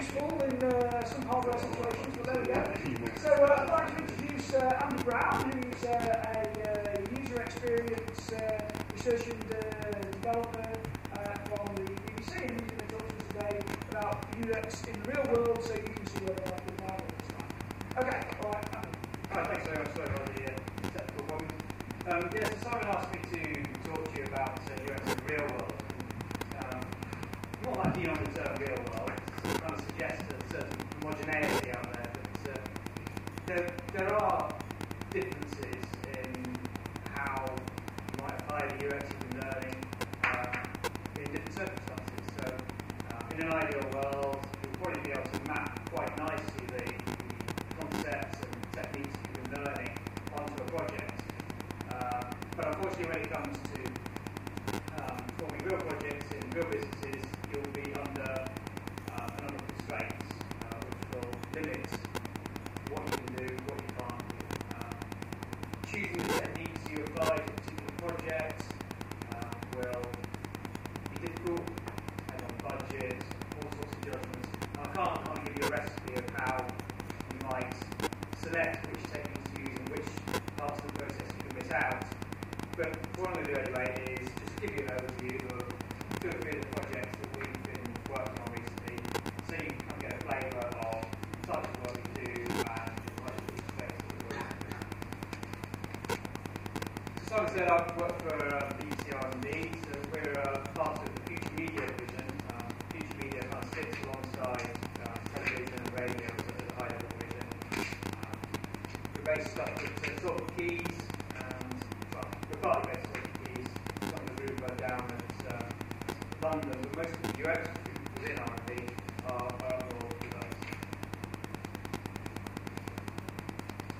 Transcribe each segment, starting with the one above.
useful in some hardware situations, but there we go. So I'd like to introduce Andy Brown, who's a user experience research and developer from the BBC, and he's going to talk to us today about UX in the real world, so you can see what they're like in the real world. Okay, all right, Andy. Right, thanks very much for the technical problem. Yeah, so Simon asked me to talk to you about UX in the real world. I'm not that keen on the term real world. I'm trying to suggest a certain homogeneity out there, but there are differences in how you might apply the UX you've been learning in different circumstances. So, in an ideal world, you'll probably be able to map quite nicely the concepts and techniques you've been learning onto a project. But unfortunately, when it comes to performing real projects in real businesses, you'll be under a number of constraints which will limit what you can do, what you can't do. Choosing the techniques you apply to particular projects will be difficult, depending on budget, all sorts of judgments. I can't kind of give you a recipe of how you might select which techniques to use and which parts of the process you can miss out. But what I'm going to do anyway is just give you an overview of two or three of the projects that we've been working on recently, so you can get a flavour of the type of work we do and what you expect to do. So Simon said I've worked for BBC R&D, so we're part of the Future Media division. Future Media kind of sits alongside television and radio, such as the high level vision. We're based on sort of keys, and well, we're partly based on keys, some of the room go down at London, but most of the UX within R&D are overall developers.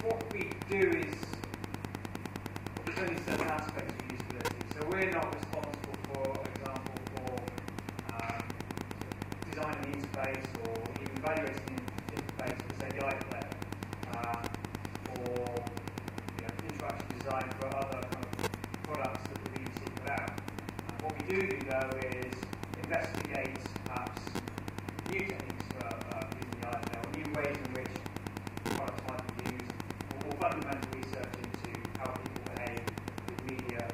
What we do is, there's only certain aspects of usability, so we're not responsible for example for designing an interface or even evaluating an interface for say the iPlayer or interaction design for other kind of products that the BBC put out. What we do though is investigate perhaps new techniques for using the iPlayer or new ways in which products might be used, or more fundamental research into how people behave with media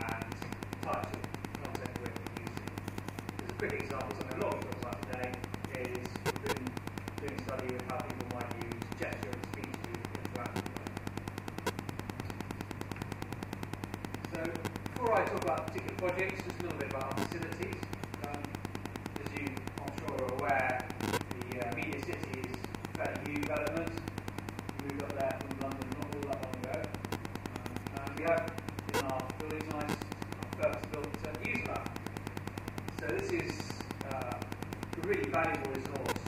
and types of content we're using. There's a quick example, something a lot of people like today is we've been doing a study of how people might use gesture and speech to interact with them. So, before I talk about particular projects, just a little bit about our facilities. As you, I'm sure, are aware, the Media City is a fairly new development. We moved up there from London not all that long ago. And we have in our building nice purpose-built news lab. So this is a really valuable resource.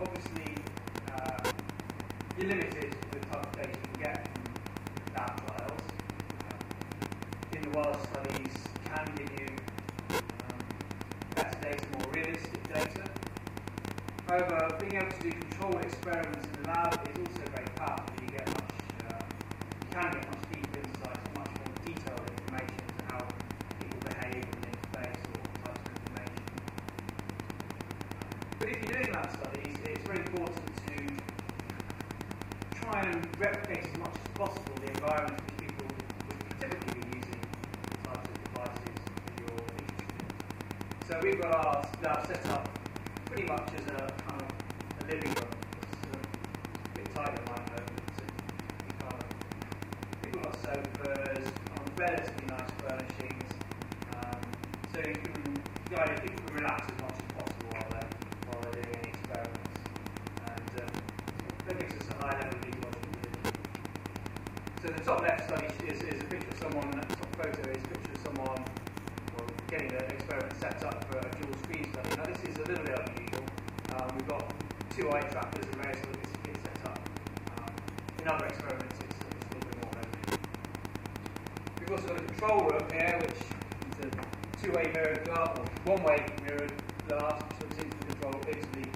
Obviously, you're limited to the type of data you can get from lab files. In the wild studies can give you better data, more realistic data. However, being able to do controlled experiments in the lab is also very powerful. You get much, you can get much deeper insights, much more detailed information as to how people behave in an interface or types of information. But if you're doing lab studies, it's very important to try and replicate as much as possible the environment which people would typically be using. So we've got our lab set up pretty much as a kind of a living room. It's a bit tighter in my home. People got sofas, relatively nice furnishings. So you can, the idea people can relax as much as possible while they're doing any experiments. And that gives us a high level of ecological. So the top left study is a picture of someone, the top photo is a picture of someone getting an experiment set up for a dual screen study. Now this is a little bit unusual. We've got two eye trackers and various little bits of kit set up. In other experiments it's a little bit more open. We've also got a control room here, which is a two-way mirrored glass, or one-way mirrored glass, which looks into the control into the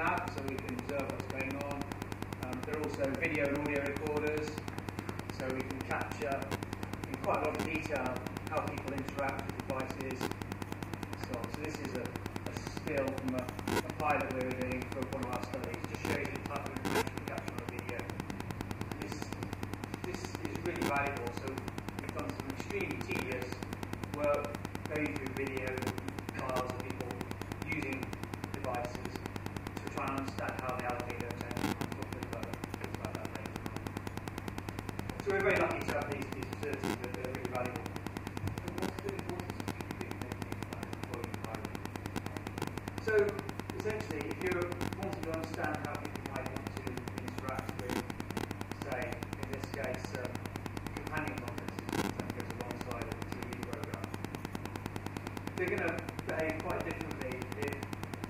lab, so we can observe what's going on. There are also video and audio recorders, so we can capture in quite a lot of detail how people interact with devices and so on. So this is a still from a pilot we were doing for one of our valuable, so it becomes an extremely tedious work going through video files of people using devices to try and understand how they allocate those and talk about that later. So we're very lucky to have these facilities that are really valuable. So essentially, if you wanted to understand how people might want to interact with, say, in this case, companion conferences that goes alongside of the TV program, they're going to behave quite differently if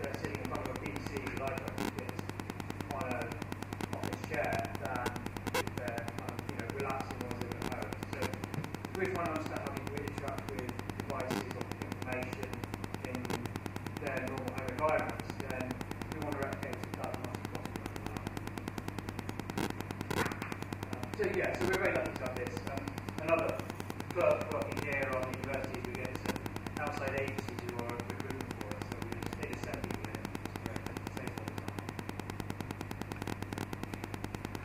they're sitting in front of a PC like us kids on an office chair than if they're kind of, you know, relaxing or living at home. So we're trying to understand how people interact with devices or information in their normal environments, then we want to replicate that as much as possible. So we're very lucky to have this. Another first working here on the universities, we get some outside agencies who are recruiting for us, so we just need to send people in at the same time.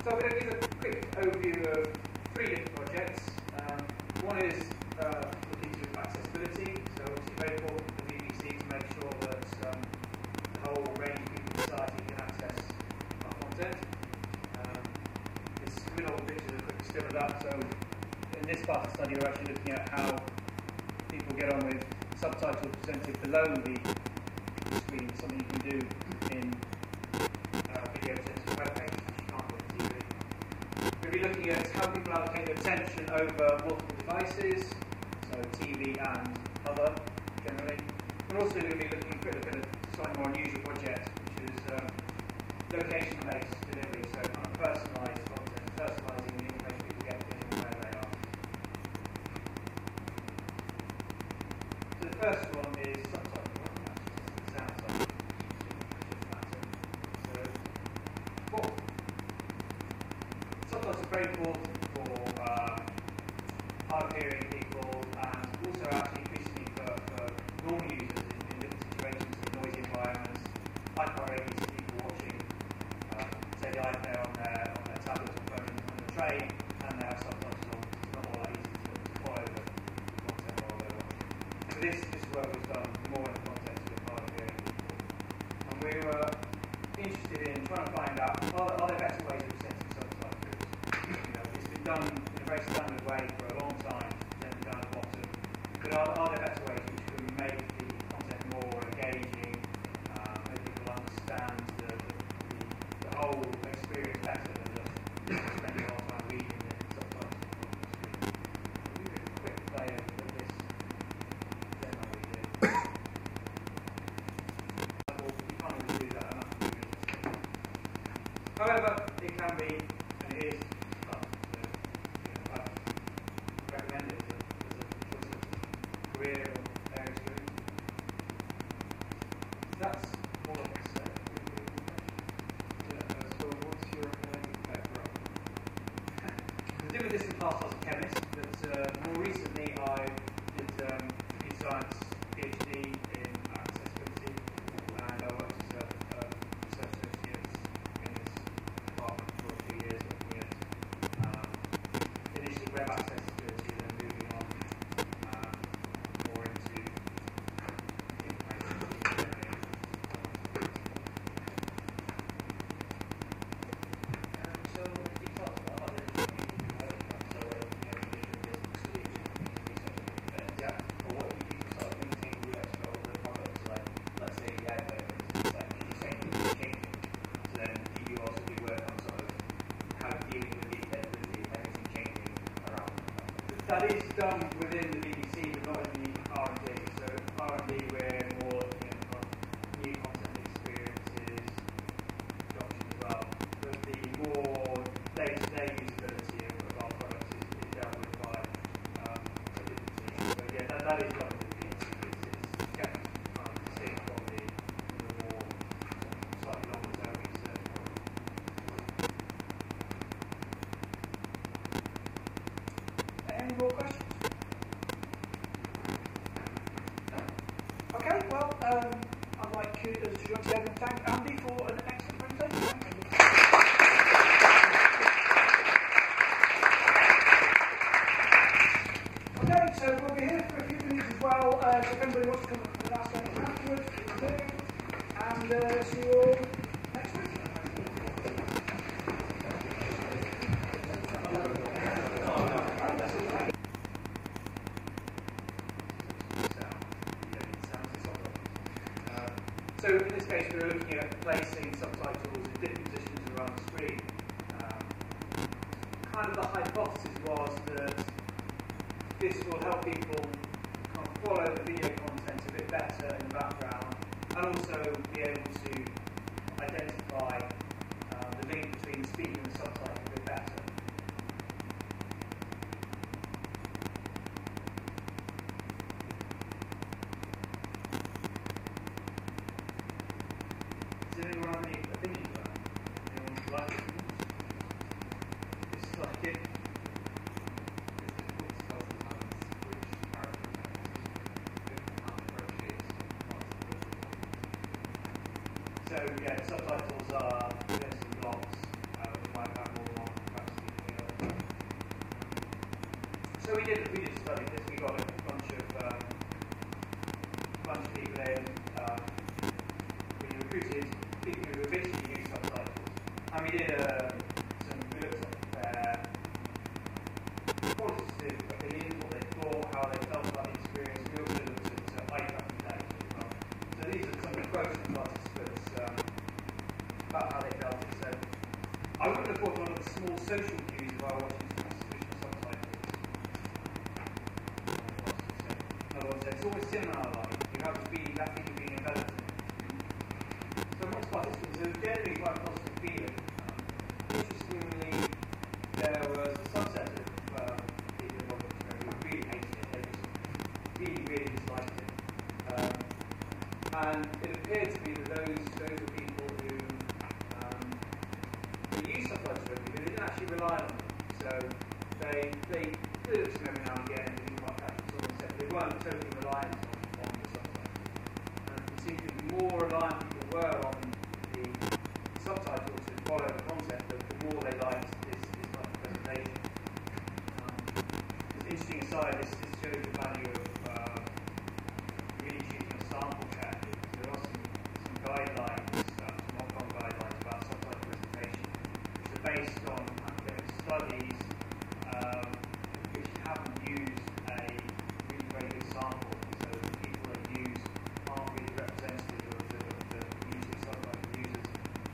So I'm going to give a quick overview of three different projects. One is looking to accessibility, so obviously very important for the BBC to make sure that whole range of people in society can access our content. This middle picture is a quick stem of that. So in this part of the study, we're actually looking at how people get on with subtitles presented below the screen, something you can do in video presented web pages, which you can't do on TV. We'll be looking at how people allocate their attention over multiple devices, so TV and other, generally. We're also going to be looking at a bit of slightly more unusual project, which is location-based delivery, so kind of personalised content, personalising the information people get depending on where they are. So the first one is subtitle broadcast, it sounds like just matter. So subtitles are very important for hard-of-hearing people and also actually increasingly for normal users. I can't really see people watching, say the iPhone on their tablet or phone on the train, and they have subtitles on. It's not all that easy to follow the content while they're watching. So this work was done more in the context of hard-of-hearing people. And we were interested in trying to find out, are there better ways of presenting subtitles? You know, it's been done in a very standard way for a long time, then down the bottom. But are there better ways which can make the content more engaging? The whole experience better than just spending a lot of time reading it and stuff like that. We'll do a quick play of this demo we did. You can't always do that enough to read it. However, it can be, and it is, I've recommended it as a career or area experience. That's all of us. I did this in the past, I was a chemist, but more recently I did a computer science PhD in accessibility, and I worked as a research associate in this department for a few years, looking at initially web accessibility, then moving on more into information. That is done within the BBC, but not in the R&D. So R&D, we're more looking at new content experiences, adoption as well. But the more day-to-day usability of our products is dealt with by the BBC. So yeah, that is done with the BBC. It's kept kind of distinct from the more slightly longer-term research problem. Any more questions? No? Okay, well, I'd like to thank Andy for an excellent presentation. Thank you. So in this case, we were looking at placing subtitles in different positions around the screen. Kind of the hypothesis was that this will help people kind of follow the video content a bit better in the background, and also be able to identify the link between the speaker and the subtitle a bit better. Does anyone have any opinions about it? Anyone would like it? It's like it. It's difficult to tell sometimes which character types. So yeah, subtitles are some blocks which might have more than one capacity than the other. So we did study this. We got a bunch of people in. We recruited people who eventually used subtitles, and we did we looked at their qualitative opinions, what they thought, how they felt about the experience. We also looked at impact as well. So these are some quotes from participants about how they felt. So I wouldn't have thought one of the small social cues if I wanted to use traditional subtitles. Another one said, it's always similar, you have to be that thing being developed. So amongst participants, there was generally quite a positive feeling. Interestingly, there was a subset of people involved in the program who really hated it. They just really disliked it. And it appeared to be that those were people who they used subtitles regularly, but they didn't actually rely on them. So they did them every now and again, and didn't quite catch what someone said, but they weren't totally reliant on the subtitles. And it seemed to be more reliant were on the subtitles to follow the content, but the more they liked this type of presentation. As an interesting aside, this shows the value of really choosing a sample chat. There are some guidelines, some Ofcom guidelines about subtitle presentation, which are based on academic studies which haven't used a really very good sample. So the people they use aren't really representative.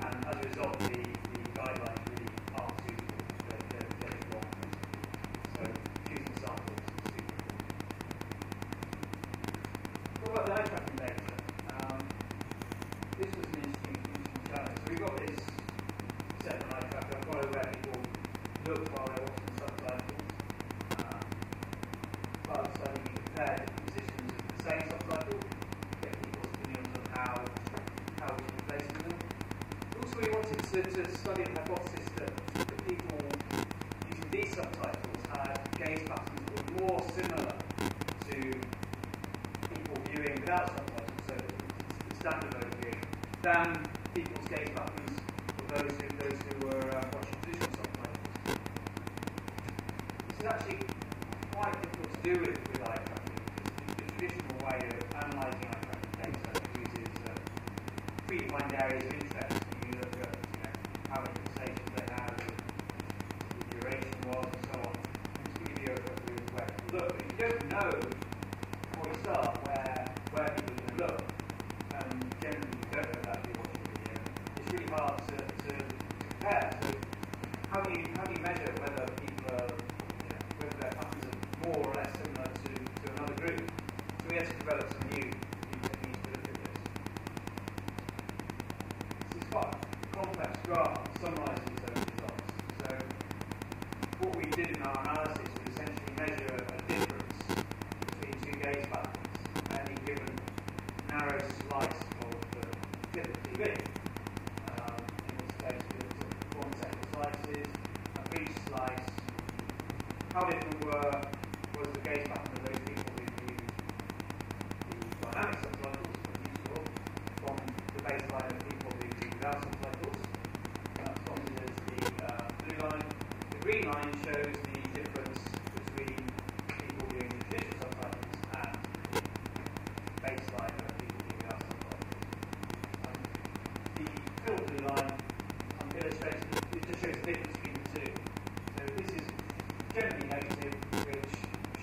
And as a result, the guidelines really aren't suitable. They're getting wrong. So choosing samples is suitable. What about the eye tracking data? This was an interesting challenge. So we've got this set of eye tracking. I follow where people look while they're watching subtitles. But so you can compare different positions of the same subtitle, get people's opinions on how we should place them. Also, we wanted to study the hypothesis that people using these subtitles had gaze patterns that were more similar to people viewing without subtitles, so the standalone viewing, than people's gaze patterns for those who were watching traditional subtitles. This is actually quite difficult to do with eye tracking. The traditional way of analysing eye tracking data uses predefined areas of interest. How many conversations they had, the duration was, and so on. Just to give you a way to look. But if you don't know before you start where people are going to look, and generally you don't know that if you're watching a video, it's really hard to compare. So how do you measure whether people are, whether their patterns are more or less similar to another group? So we had to develop some new techniques to look at this. This is fun. Complex graph summarises those results. So what we did in our analysis was essentially measure a difference between two gaze patterns at any given narrow slice of the clip of TV. In this case, we looked at the 1 second slices, and for each slice, how different was the gaze pattern of those people who used the dynamic subtitles, from the baseline of people who do without subtitles. That's plotted as the blue line. The green line shows the difference between people doing traditional subtitles and the baseline of people doing without subtitles. line, I'm going to illustrate it just shows the difference between the two. So this is generally negative, which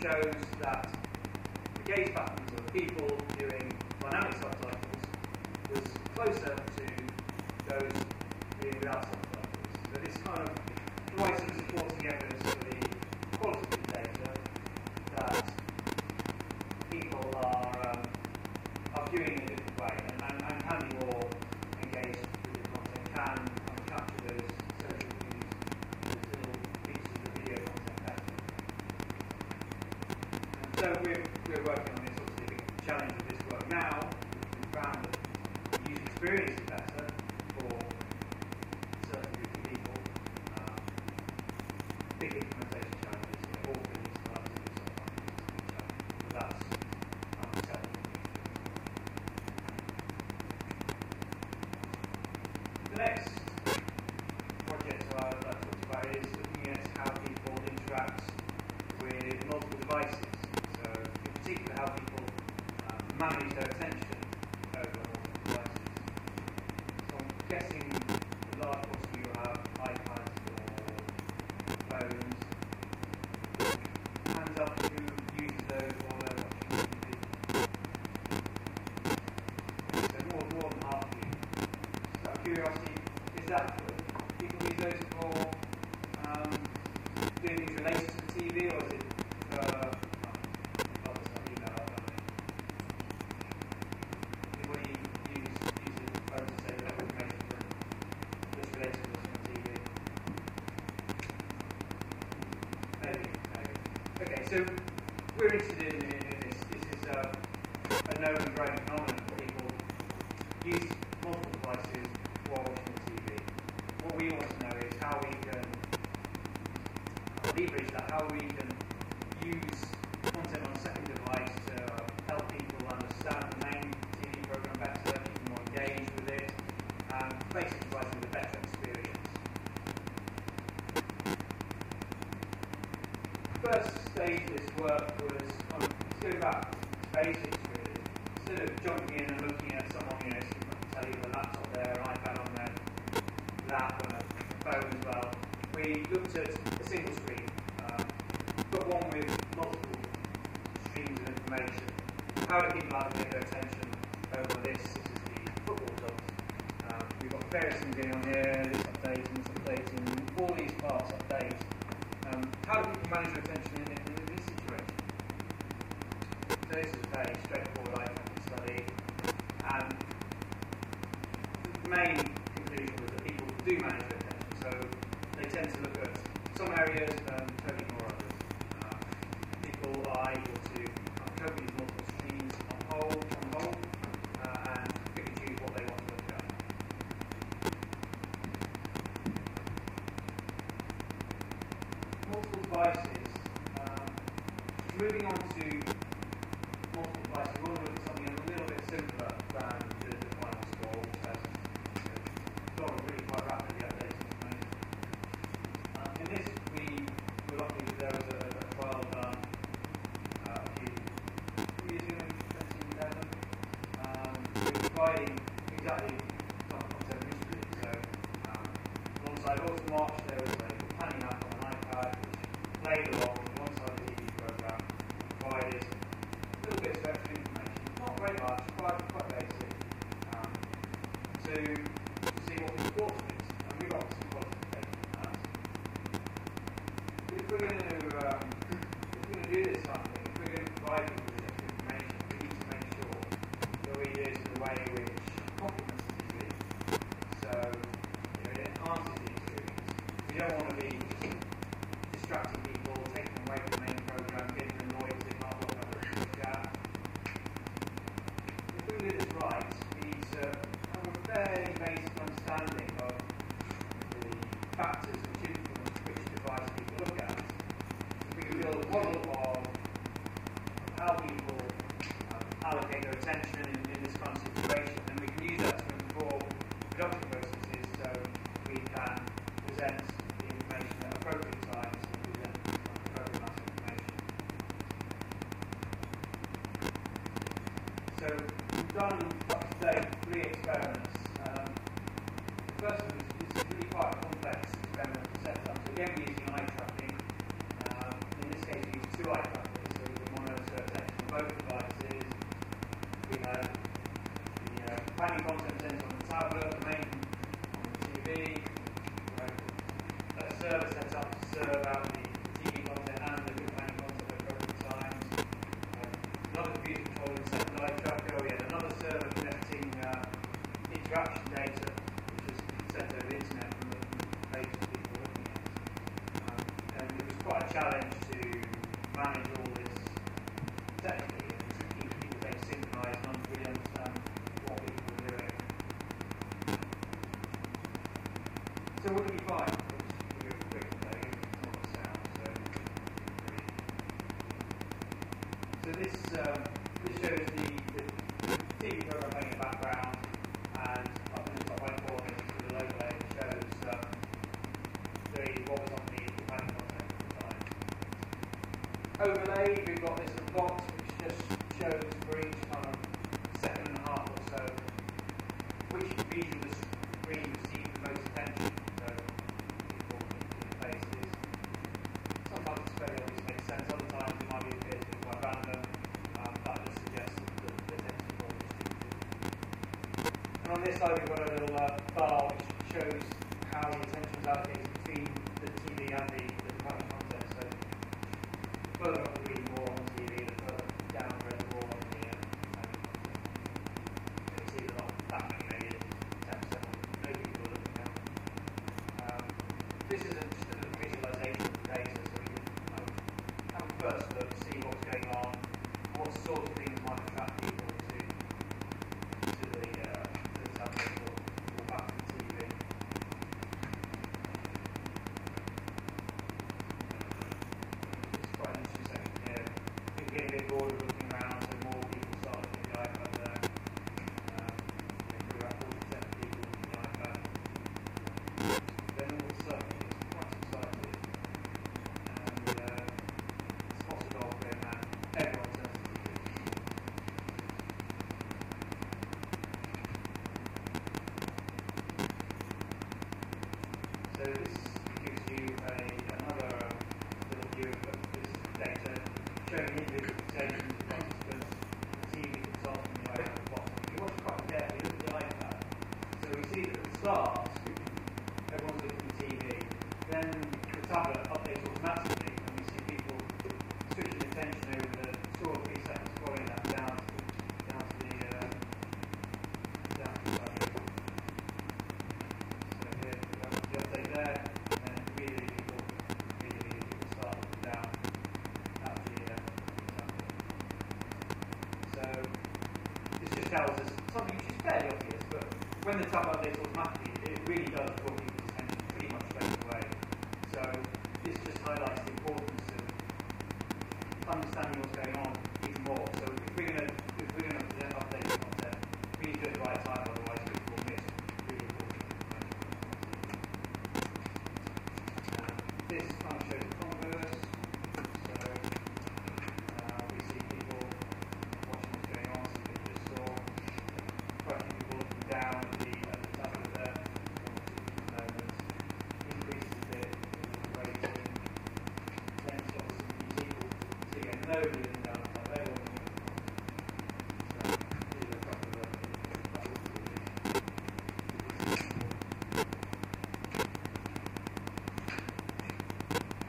shows that the gaze patterns of people doing dynamic subtitles was closer to those doing without subtitles. So this kind of provides some supporting evidence for the qualitative data that people are viewing in a different way and can be more engaged with the content, can capture those social views, those little pieces of the video content capture. And so we're working on this. Obviously, a big challenge of this work now is we found that the user experience is better for a certain group of people. Big implementation challenges, you know, all things like this, but that's unacceptable. The next project I talked about is looking at how people interact with multiple devices. So, in particular, how people manage their attention over multiple devices. So, I'm guessing a large portion of you have iPads or phones. Hands up who uses those while they're watching TV. So, more than half of you. Just out of curiosity, is that good? People use those for doing things related to the TV, or is it anybody uses the phone to save that information that's related to what's on TV? Maybe. Okay, so we're interested in this. This is a known and growing phenomenon that people use multiple devices while watching the TV. What we want to know is how we can leverage that, how we can use content on a second device to help people understand the main TV program better, keep them more engaged with it, and place the device with a better experience. First stage of this work was to go back to basics, really. Instead of jumping in and looking at someone, you know, tell you with a laptop there, an iPad on their lap, and a phone as well, we looked at a single screen. But one with multiple streams of information. How do people allocate their attention over this? This is the football results. We've got various things going on here, this updating, this updating, all these parts update. How do people manage their attention in this situation? So this is a very straightforward item study. And the main conclusion was that people do manage their attention, so they tend to look at some areas and totally ignore others. People are able to cope with multiple streams on hold, and pick and choose what they want to look at. Multiple devices. Moving on to multiple devices, we want to look at something a little bit simpler than the final score, which has gone really quite rapidly updated at the moment. In this, we were lucky that there was a trial done. Providing exactly content history. So, alongside Autumn March, there was a companion app on an iPad which played along alongside the TV program and provided little bits of extra information, not very much, quite basic, to see what we thought of it. And we got some qualification from that. If we're going to do this kind of thing, if we're going to provide people with extra information, we need to make sure that we do it in a way which complements the experience. So, you know, it enhances the experience. We don't want to be distracting people, taking them away from the main program, getting them annoyed because they can't look at it. If we do this right, we need to have a fairly basic understanding of the factors which influence which device people look at. So we can build a model of how people allocate their attention in this kind of situation, and we can use that to inform production processes so we can present the information at appropriate times and present appropriate amounts of information. So we've done up to date 3 experiments. First, this is really quite a complex experimental setup. So again, we're using eye tracking. In this case, we use two eye trackers, so we can monitor attention on both devices. We have the planning content center on the tablet, the main on the TV. We have a server set up to serve out the TV content and the planning content at appropriate times. Another computer controlling second eye tracker. We have another server connecting interaction data, over the internet from the pages people were looking at. And it was quite a challenge to manage all this technically and to keep people very synchronized and really understand what people were doing. So what did we find? We were quick today, it's not a sound, so this shows the TV program playing in the background, and up in the top right corner the logo layer shows what was on the planning content at the time. Overlaid, we've got this box which just shows for each kind of second and a half or so which region of the screen received the most attention. So people in faces. Sometimes it's fairly obvious, makes sense. Other times it might be appears to be quite random. That just suggests that the attention is more distributed. And on this side we've got a little bar which shows how the attention is allocated between the TV and the planning content. So the further up we read more on the TV, the further down we read more on the planning content. You can see there's not that many, maybe 10% no people are looking at. This is just a little visualization of the data, so we can have a first look, see what's going on, what sort of things might attract people to the tablet or back to the TV. It's quite an interesting section here. People get a bit bored of looking around, so more people start looking at the iPad there. We've got about 40% of people looking at the iPad. Then all of a sudden, it's quite exciting. And it's lots of golf going on. Everyone turns to the TV. So this gives you another little view of this data, showing individual presentations of participants, TV consulting the iPad at the bottom. If you watch quite carefully, look at the iPad. So we see that at the start, everyone's looking at the TV. Then the tablet updates automatically, and we see people switching attention over the 2 or 3 seconds following that down to the the update there, and then immediately people start looking down at the example. So this just tells us something which is fairly obvious, but when the tab updates automatically, it really does draw people's attention pretty much straight away. So this just highlights the importance of understanding what's going on even more. So if we're going to present updated content, we need to do it at the right time, otherwise people will miss really important. This kind of shows the converse, so we see people watching what's going on, so we just saw quite a few people looking down at the tablet there, increases the rating, then sort of these people, so again, nobody looking down at the tablet, everyone looking at the tablet. So these are a couple of people get bored again, wherever it was, and start down to the And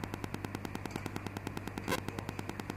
then here's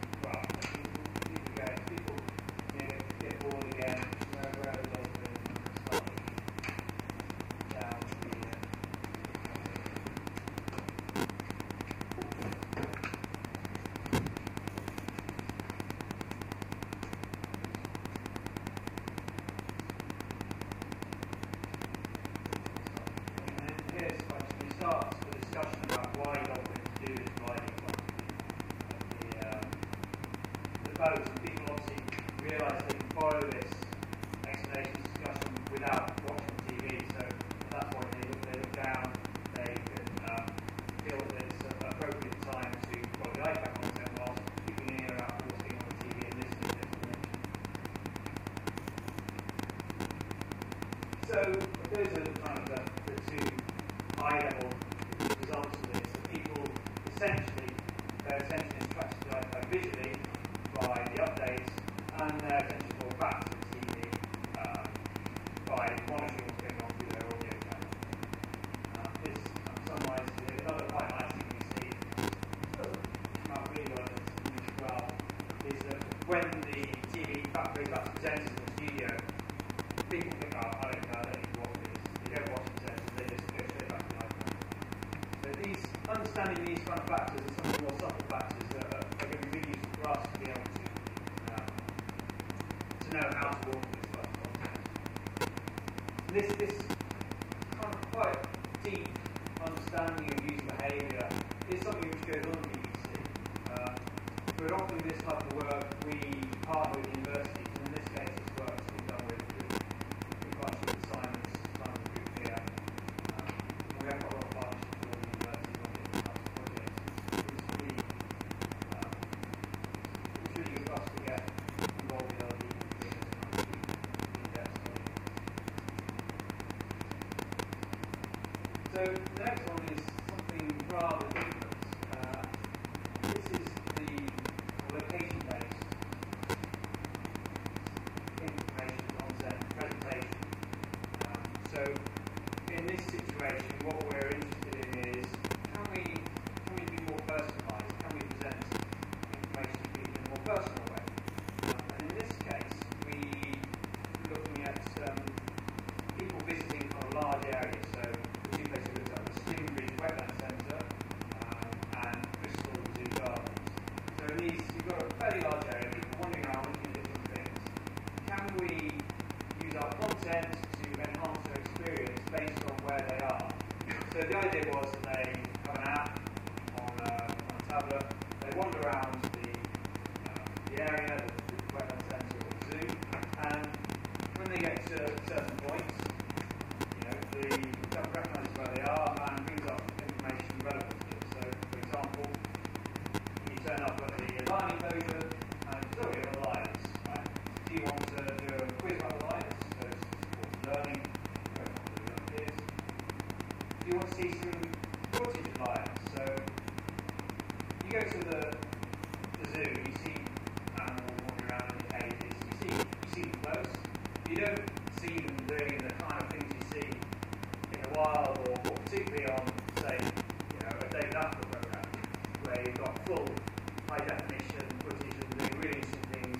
when we start the discussion about why dolphins do this gliding the boats, and people obviously realise they can follow this explanation discussion without watching TV, so at that point they look down, they can feel that it's an appropriate time to follow the iPad content whilst keeping an ear out for what's going on the TV and listening to information. So those are the kind of the two essentially they're essentially instructed visually by the updates, and they're essentially brought back to the TV by monitoring what's going on through their audio channel. This, in some ways, is another quite nice thing we see, doesn't come out really well, is that when the TV goes back to presenters in the studio, people think, oh, I don't care, I don't need to watch this. They don't watch the presenters, they just go straight back to the iPhone. So these, understanding these kind of factors and some of the more subtle factors are going to be really useful for us to be able to know how to walk this type of content. This kind of quite deep understanding of user behaviour is something which goes on in the BBC. But often this type of work we partner with universities, and in this case it's work that's been done with partnership with Simon's group here. We have got a lot of partnerships with all the universities on different types of projects. It's really good for us to get involved with other people in depth study. So the next one is something rather different. This is location-based information, content, presentation. So in this situation, what we're interested in is can we be more personalised? Can we present information to people in a more personal way? And in this case, we're looking at people visiting kind of large areas. So the two places we looked at were Stinbridge Wetland Centre and Bristol Zoo Gardens. So at least you've got a fairly large area of people wandering around looking at different things. Can we use our content to enhance their experience based on where they are? So the idea was that they have an app on a tablet, they wander around the area, the wetland centre or the zoo, and when they get to certain points, you know, the government recognises where they are and brings up information relevant to it. So for example, turn up at the lion enclosure and it's already on lions, right? Do you want to do a quiz about the lions? So it's supported learning, you don't want to learn what it is. Do you want to see some footage of lions? So you go to the zoo, you see animals walking around in the cages, you see them close, you don't see them doing the kind of things you see in the wild or particularly on, say, you know, a David Attenborough program where you've got full high definition footage and doing really interesting things,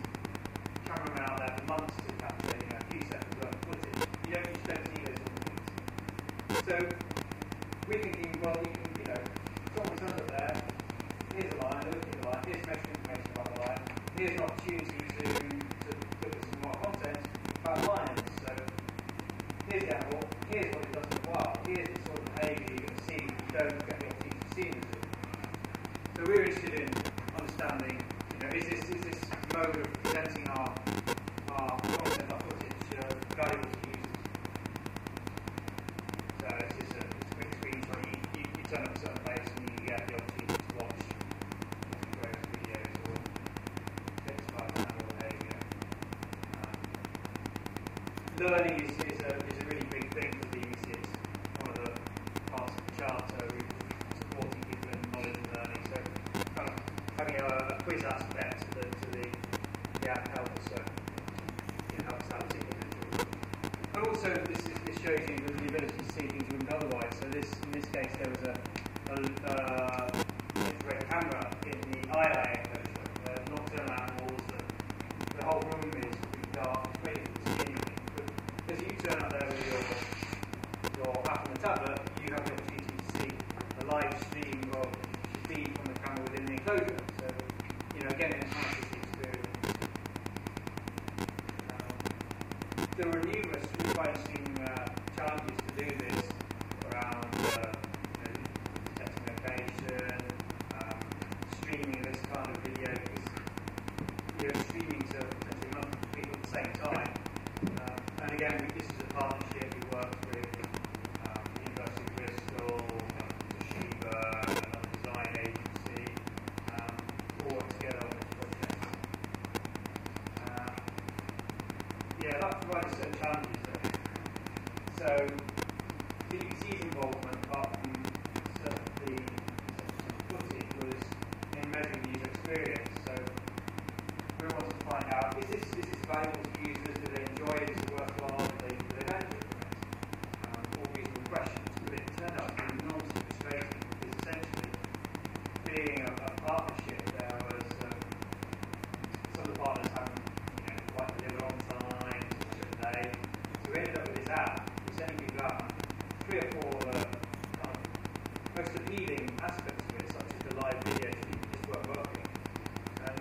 cameramen out there for months to capture, you know, a few seconds worth of footage. You just don't see those sort of things. So we're thinking, well, we can, you know, someone turns up there, here's a line, they're looking at the line, here's some extra information about the line, here's an opportunity to look at some more content about lines. So here's the animal, here's what it does in the wild, here's the sort of behaviour you're going to see if you don't get the opportunity to see in the zoo. So we're interested in understanding, you know, is this mode of presenting our content, our footage, valuable to users? So it's just a quick screenshot. You turn up a certain place and you get the opportunity to watch various videos or things like that or behaviour. Learning is a really big thing for the BBC. It's one of the parts of the charter. Supporting people in knowledge and learning. So kind of having a quiz aspect to the app helps, it helps that particular individual. But also this shows you the ability to see things you wouldn't otherwise. So in this case there was an infrared camera in the eye enclosure. There's nocturnal animals, the whole room is dark, it's really continuing. But as you turn up there with your app on the tablet, you have the opportunity to see a live stream of the feed from the camera within the enclosure. So, you know, again, it enhances the experience. There were numerous quite interesting challenges to do this around detecting location, streaming this kind of video, because you're streaming to potentially multiple people at the same time. And again, this is a partnership we work with the University of Bristol, another design agency, all work together on this project. That provided certain challenges though. So the BBC's involvement, apart from the footage, experience. So we want to find out, is this valuable to users, do they enjoy it, is it worthwhile, do they benefit from it? All reasonable questions, but it turned out to be enormously frustrating because essentially being a partnership, there was some of the partners having quite a little on time, so we ended up with this app, which only gives out 3 or 4 kind of most appealing aspects of it, such as the live video that just weren't working. And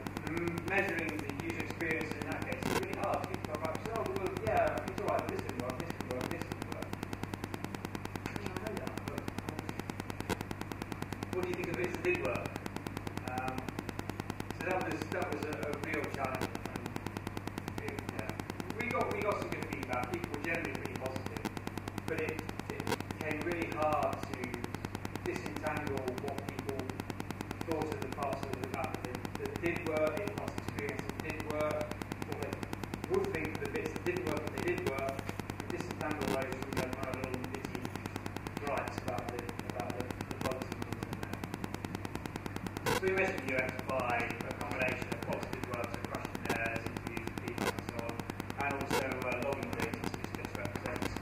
measuring the user experience in that case is really hard. People come back and say, oh, well, yeah, it's all right, but this didn't work, this didn't work, this didn't work. I know that, but what do you think of bits that did work? So that was a real challenge. We got some good feedback. People were generally pretty positive, but it became really hard to disentangle what people thought of the parts of the app that did work in past experience, that did work, or they would think the bits that didn't work, but they did work. We disentangle those from their kind of little nitty gripes about the bugs and things in there. So we measured UX by a combination of positive words and questionnaires, interviews, feedback, and so on, and also logging data, so this just represents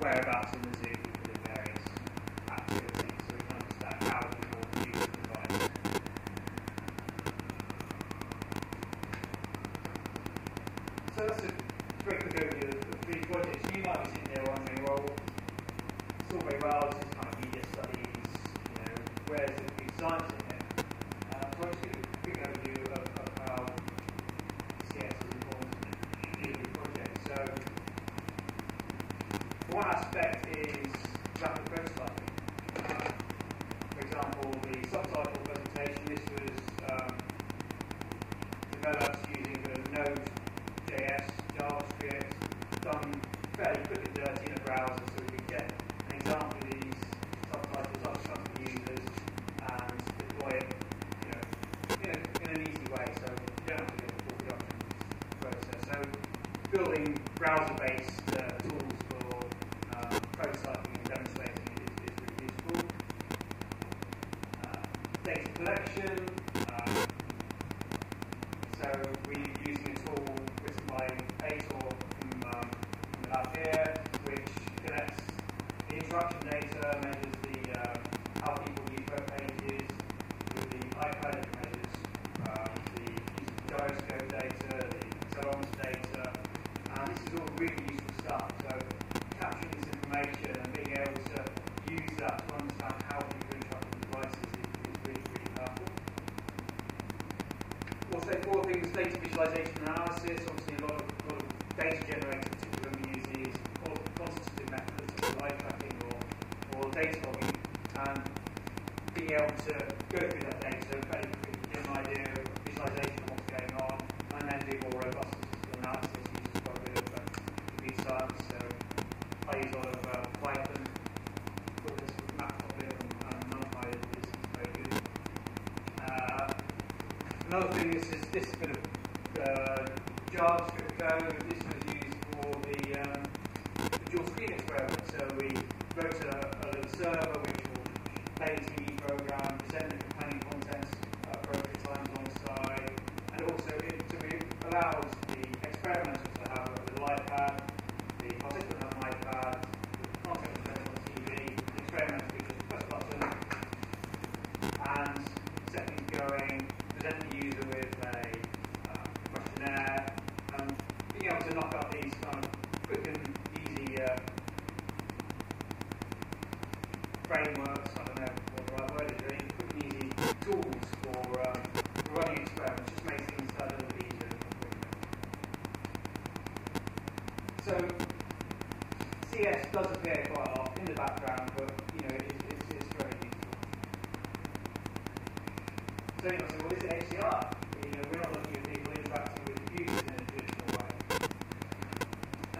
whereabouts in the zoo people do various activities. So that's a very quick overview of the 3 projects. You might be sitting there wondering, well, it's all very well, this is kind of media studies, where's the computer science in it? So I'll just give you a quick overview of how CS is involved in the project. So one aspect is rapid prototyping. For example, the subtitle presentation, this was developed using the Node.js, JavaScript, done fairly quick and dirty in a browser, so we could get an example of these subtitles up front for users and deploy it in an easy way, so you don't have to get the full production process. So building browser-based tools for prototyping and demonstrating is really useful. Data collection, so we're using a tool written by Ator from the lab here, which connects the interaction data, measures the how people use web pages, with the iPad it measures the gyroscope data, the accelerometer data, and this is all really useful stuff. So capturing this information and being able to use that to understand how people interact with devices is really, really powerful. Also, 4 things: data visualization and analysis. Obviously, a lot of data generated, particularly when we use these quantitative methods like live tracking or data logging, and being able to go through that data, fairly quickly get an idea of visualization of what's going on, and then do more robust analysis. Uses quite a bit of computer science, so I use a lot of Python, put this with Matplotlib and NumPy is very good. Another thing is this bit of JavaScript code. This was used for the dual screen experiment. So we wrote a little server which will play the TV program, present the companion contents at appropriate times alongside, and also it allows the experimenters to have a little iPad, the participant has an iPad, the content is present on TV, the experimenter can just press a button and set things going. Present the user with a questionnaire, and being able to knock up these kind of quick and easy frameworks, I don't know what the right word is really, quick and easy tools for running experiments, just makes things a little bit easier. So CS does appear quite a lot in the background, but it's very useful. So you might say, well, this is HCR. We're not looking at people interacting with computers in a traditional way.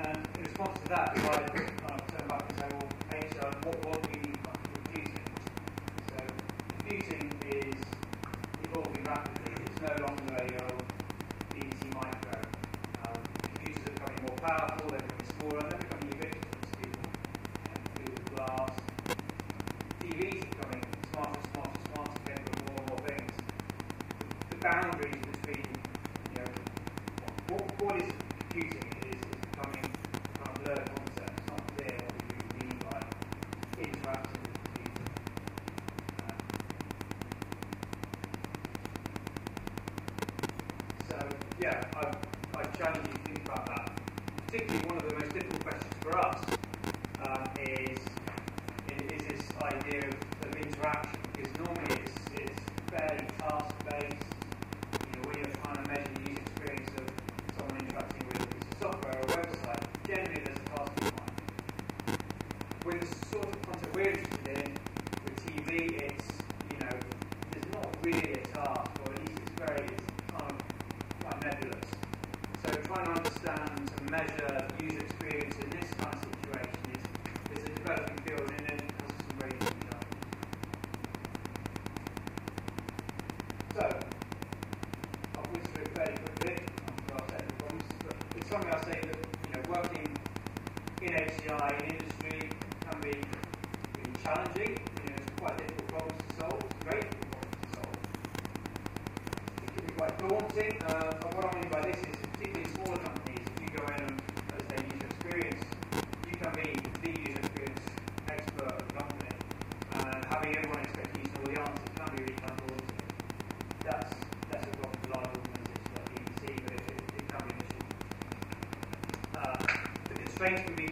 And in response to that, I kind of turn back and say, well, HCR, what do we mean by computing? So computing is evolving rapidly. It's no longer your BBC micro. Computers are becoming more powerful, they're becoming smaller, they're becoming ubiquitous to people. Through the glass. TVs are becoming smarter, capable of more and more things. The boundaries between, you know, what Paul is computing is becoming a kind of blurred concept. It's not clear what we mean by interactive with computing. So, yeah, I challenge you to think about that. Particularly one of the most difficult questions for us is this idea of interaction, because normally it's fairly task-based. You know, when you're trying to measure the user experience of someone interacting with a piece of software or a website, generally there's a task in mind. With the sort of content we're interested in, with TV, it's, you know, there's not really a task, or at least it's very, it's kind of quite nebulous. So trying to understand and measure user experience in this kind of situation is a developing field, and then it has some ways to be done. So, I'll whiz through it fairly quickly after our technical problems, but it's something I say that, you know, working in HCI in industry can be really challenging. You know, it's quite difficult problems to solve, great problems to solve. It can be quite daunting, but what I mean by this is, particularly smaller companies, if you go in and as their user experience, you can be the user experience expert of the company, and having everyone expect you to know all the answers can be really daunting. That's a problem for large organizations like BBC, but it can be an issue. The constraints can be